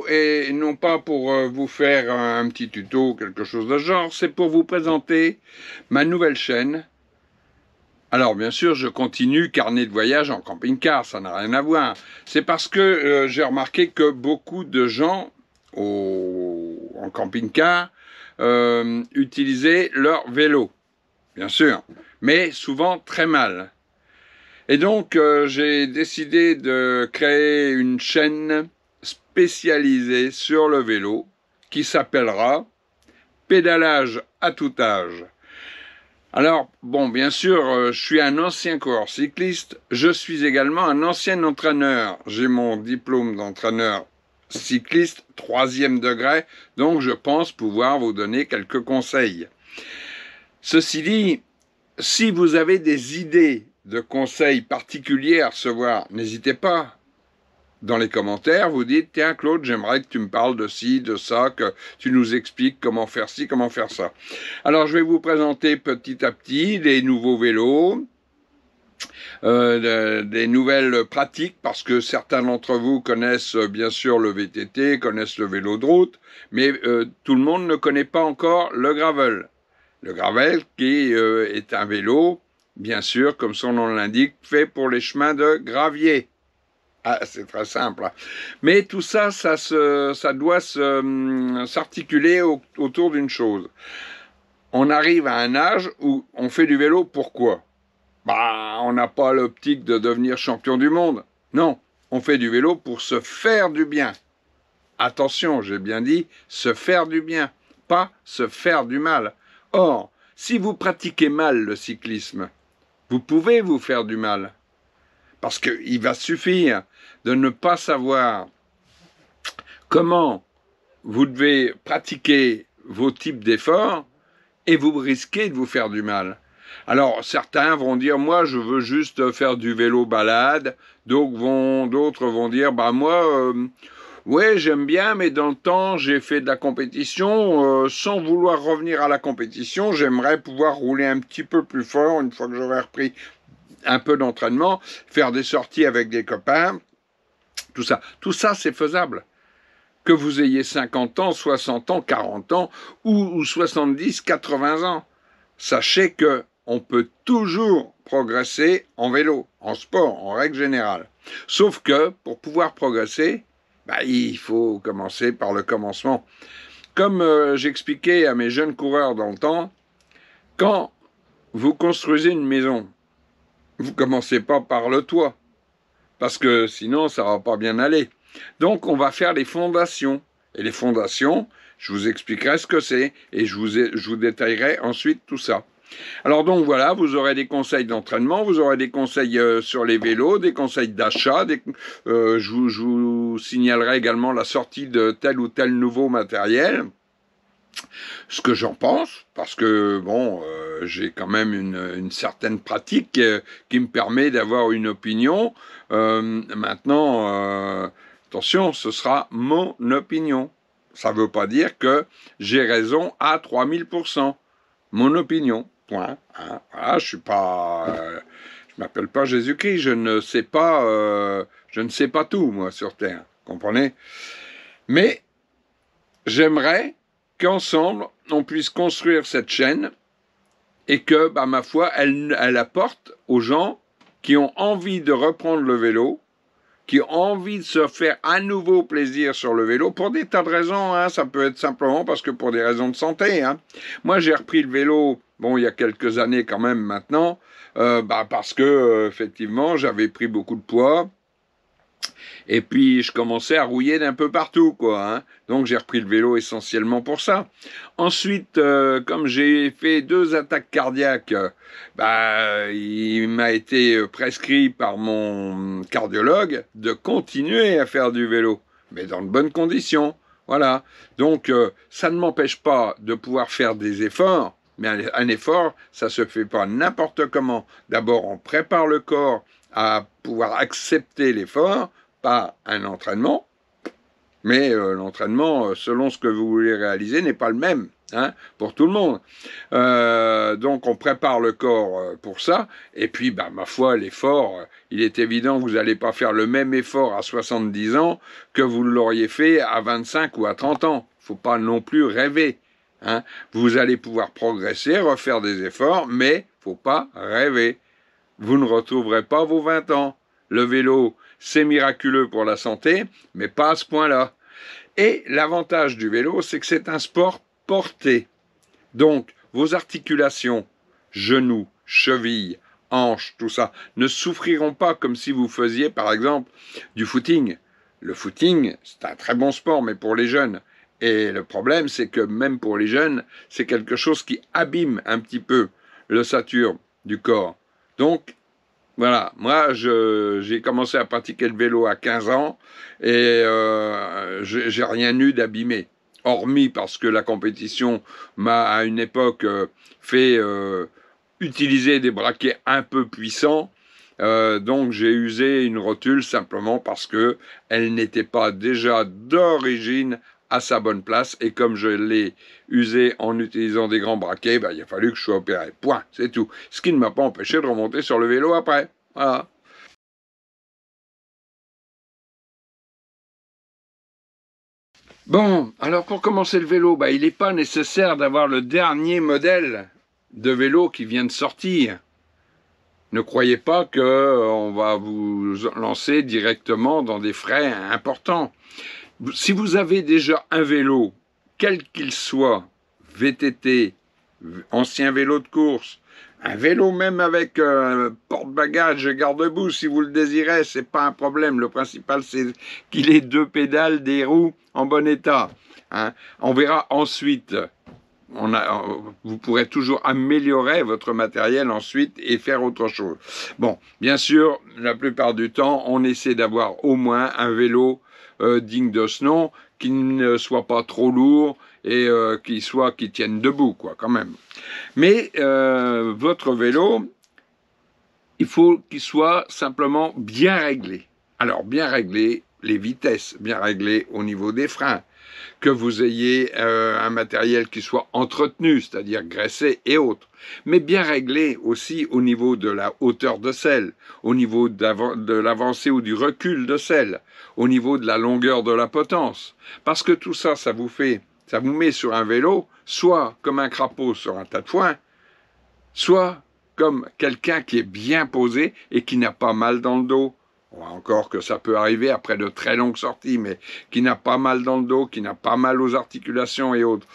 vidéo et non pas pour vous faire un petit tuto ou quelque chose de genre, c'est pour vous présenter ma nouvelle chaîne. Alors bien sûr, je continue carnet de voyage en camping-car, ça n'a rien à voir. C'est parce que j'ai remarqué que beaucoup de gens en camping-car utilisaient leur vélo, bien sûr, mais souvent très mal. Et donc j'ai décidé de créer une chaîne spécialisée sur le vélo qui s'appellera Pédalage à tout âge. Alors, bon, bien sûr, je suis un ancien coureur cycliste, je suis également un ancien entraîneur. J'ai mon diplôme d'entraîneur cycliste, 3e degré, donc je pense pouvoir vous donner quelques conseils. Ceci dit, si vous avez des idées de conseils particuliers à recevoir, n'hésitez pas. Dans les commentaires, vous dites « Tiens, Claude, j'aimerais que tu me parles de ci, de ça, que tu nous expliques comment faire ci, comment faire ça. » Alors, je vais vous présenter petit à petit des nouveaux vélos, des nouvelles pratiques, parce que certains d'entre vous connaissent bien sûr le VTT, connaissent le vélo de route, mais tout le monde ne connaît pas encore le gravel. Le gravel qui est un vélo, bien sûr, comme son nom l'indique, fait pour les chemins de gravier. Ah, c'est très simple. Mais tout ça, ça doit s'articuler autour d'une chose. On arrive à un âge où on fait du vélo, pourquoi? Bah, on n'a pas l'optique de devenir champion du monde. Non, on fait du vélo pour se faire du bien. Attention, j'ai bien dit, se faire du bien, pas se faire du mal. Or, si vous pratiquez mal le cyclisme, vous pouvez vous faire du mal. Parce qu'il va suffire de ne pas savoir comment vous devez pratiquer vos types d'efforts et vous risquez de vous faire du mal. Alors certains vont dire « moi je veux juste faire du vélo balade », d'autres vont dire « bah moi, ouais j'aime bien mais dans le temps j'ai fait de la compétition, sans vouloir revenir à la compétition, j'aimerais pouvoir rouler un petit peu plus fort une fois que j'aurai repris ». Un peu d'entraînement, faire des sorties avec des copains, tout ça. Tout ça, c'est faisable. Que vous ayez 50 ans, 60 ans, 40 ans ou 70, 80 ans. Sachez qu'on peut toujours progresser en vélo, en sport, en règle générale. Sauf que, pour pouvoir progresser, bah, il faut commencer par le commencement. Comme j'expliquais à mes jeunes coureurs dans le temps, quand vous construisez une maison, vous commencez pas par le toit, parce que sinon ça va pas bien aller. Donc on va faire les fondations. Et les fondations, je vous expliquerai ce que c'est, et je vous détaillerai ensuite tout ça. Alors donc voilà, vous aurez des conseils d'entraînement, vous aurez des conseils sur les vélos, des conseils d'achat, je vous signalerai également la sortie de tel ou tel nouveau matériel. Ce que j'en pense, parce que bon, j'ai quand même une certaine pratique qui me permet d'avoir une opinion. Maintenant, attention, ce sera mon opinion. Ça ne veut pas dire que j'ai raison à 3000%. Mon opinion, point. Hein, voilà, je suis pas, je m'appelle pas Jésus-Christ. Je ne sais pas tout moi sur Terre. Comprenez? Mais j'aimerais qu'ensemble, on puisse construire cette chaîne et que, bah, ma foi, elle apporte aux gens qui ont envie de reprendre le vélo, qui ont envie de se faire à nouveau plaisir sur le vélo, pour des tas de raisons, hein. Ça peut être simplement parce que pour des raisons de santé, hein. Moi, j'ai repris le vélo, bon, il y a quelques années quand même maintenant, bah, parce que, effectivement, j'avais pris beaucoup de poids. Et puis, je commençais à rouiller d'un peu partout, quoi, hein. Donc, j'ai repris le vélo essentiellement pour ça. Ensuite, comme j'ai fait 2 attaques cardiaques, bah, il m'a été prescrit par mon cardiologue de continuer à faire du vélo, mais dans de bonnes conditions. Voilà. Donc, ça ne m'empêche pas de pouvoir faire des efforts, mais un effort, ça se fait pas n'importe comment. D'abord, on prépare le corps à pouvoir accepter l'effort par un entraînement, Mais l'entraînement, selon ce que vous voulez réaliser, n'est pas le même hein, pour tout le monde. Donc on prépare le corps pour ça. Et puis, bah, ma foi, l'effort, il est évident que vous n'allez pas faire le même effort à 70 ans que vous l'auriez fait à 25 ou à 30 ans. Il ne faut pas non plus rêver. Hein. Vous allez pouvoir progresser, refaire des efforts, mais il ne faut pas rêver. Vous ne retrouverez pas vos 20 ans. Le vélo, c'est miraculeux pour la santé, mais pas à ce point-là. Et l'avantage du vélo, c'est que c'est un sport porté. Donc, vos articulations, genoux, chevilles, hanches, tout ça, ne souffriront pas comme si vous faisiez, par exemple, du footing. Le footing, c'est un très bon sport, mais pour les jeunes. Et le problème, c'est que même pour les jeunes, c'est quelque chose qui abîme un petit peu l'ossature du corps. Donc, voilà, moi j'ai commencé à pratiquer le vélo à 15 ans et j'ai rien eu d'abîmé, hormis parce que la compétition m'a à une époque fait utiliser des braquets un peu puissants, donc j'ai usé une rotule simplement parce que elle n'était pas déjà d'origine à sa bonne place et comme je l'ai usé en utilisant des grands braquets, ben, il a fallu que je sois opéré. Point, c'est tout. Ce qui ne m'a pas empêché de remonter sur le vélo après. Voilà. Bon, alors pour commencer le vélo, ben, il n'est pas nécessaire d'avoir le dernier modèle de vélo qui vient de sortir. Ne croyez pas qu'on va vous lancer directement dans des frais importants. Si vous avez déjà un vélo, quel qu'il soit, VTT, ancien vélo de course, un vélo même avec porte-bagages et garde-boue, si vous le désirez, c'est pas un problème. Le principal, c'est qu'il ait deux pédales, des roues en bon état. Hein. On verra ensuite. Vous pourrez toujours améliorer votre matériel ensuite et faire autre chose. Bon, bien sûr, la plupart du temps, on essaie d'avoir au moins un vélo digne de ce nom, qui ne soit pas trop lourd et qui tienne debout, quoi, quand même. Mais votre vélo, il faut qu'il soit simplement bien réglé. Alors, bien réglé les vitesses, bien réglé au niveau des freins, que vous ayez un matériel qui soit entretenu, c'est-à-dire graissé et autres, mais bien réglé aussi au niveau de la hauteur de selle, au niveau de l'avancée ou du recul de selle, au niveau de la longueur de la potence, parce que tout ça, ça vous met sur un vélo, soit comme un crapaud sur un tas de foin, soit comme quelqu'un qui est bien posé et qui n'a pas mal dans le dos. Encore que ça peut arriver après de très longues sorties, mais qui n'a pas mal dans le dos, qui n'a pas mal aux articulations et autres.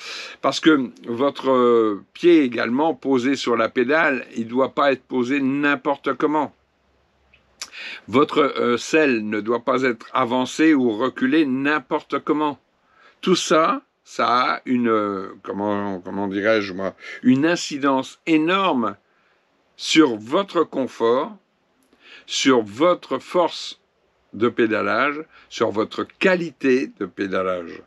Parce que votre pied également, posé sur la pédale, il ne doit pas être posé n'importe comment. Votre selle ne doit pas être avancée ou reculée n'importe comment. Tout ça, ça a une incidence énorme sur votre confort, sur votre force de pédalage, sur votre qualité de pédalage.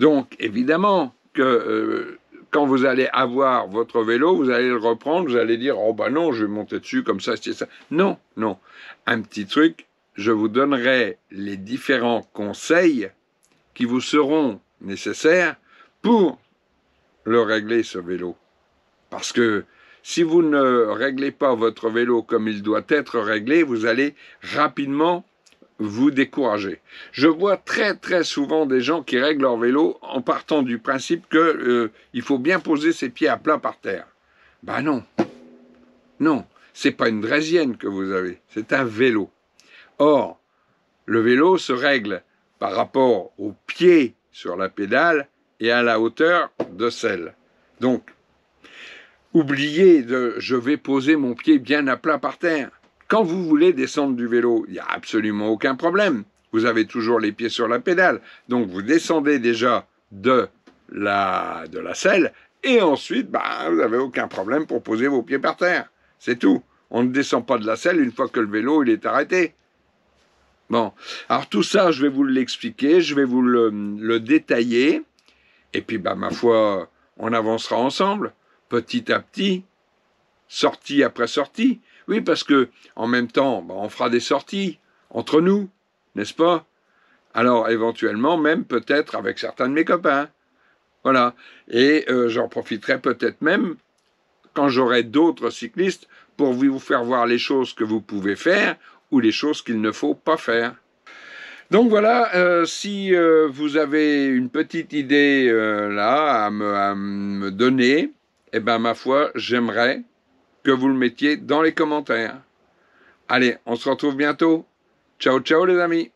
Donc, évidemment que quand vous allez avoir votre vélo, vous allez le reprendre, vous allez dire « Oh ben non, je vais monter dessus comme ça, c'est ça. » Non, non. Un petit truc, je vous donnerai les différents conseils qui vous seront nécessaires pour le régler, ce vélo. Parce que si vous ne réglez pas votre vélo comme il doit être réglé, vous allez rapidement vous décourager. Je vois très très souvent des gens qui règlent leur vélo en partant du principe qu'il faut bien poser ses pieds à plat par terre. Ben non, non, c'est pas une draisienne que vous avez, c'est un vélo. Or, le vélo se règle par rapport au pied sur la pédale et à la hauteur de selle. Donc, oubliez de « je vais poser mon pied bien à plat par terre ». Quand vous voulez descendre du vélo, il n'y a absolument aucun problème. Vous avez toujours les pieds sur la pédale. Donc vous descendez déjà de la selle et ensuite, bah, vous n'avez aucun problème pour poser vos pieds par terre. C'est tout. On ne descend pas de la selle une fois que le vélo il est arrêté. Bon, alors tout ça, je vais vous l'expliquer, je vais vous le détailler. Et puis, bah, ma foi, on avancera ensemble. Petit à petit, sortie après sortie. Oui, parce que en même temps, on fera des sorties entre nous, n'est-ce pas? Alors éventuellement même peut-être avec certains de mes copains. Voilà. Et j'en profiterai peut-être même quand j'aurai d'autres cyclistes pour vous faire voir les choses que vous pouvez faire ou les choses qu'il ne faut pas faire. Donc voilà, si vous avez une petite idée là à me donner, eh bien ma foi, j'aimerais que vous le mettiez dans les commentaires. Allez, on se retrouve bientôt. Ciao, ciao les amis.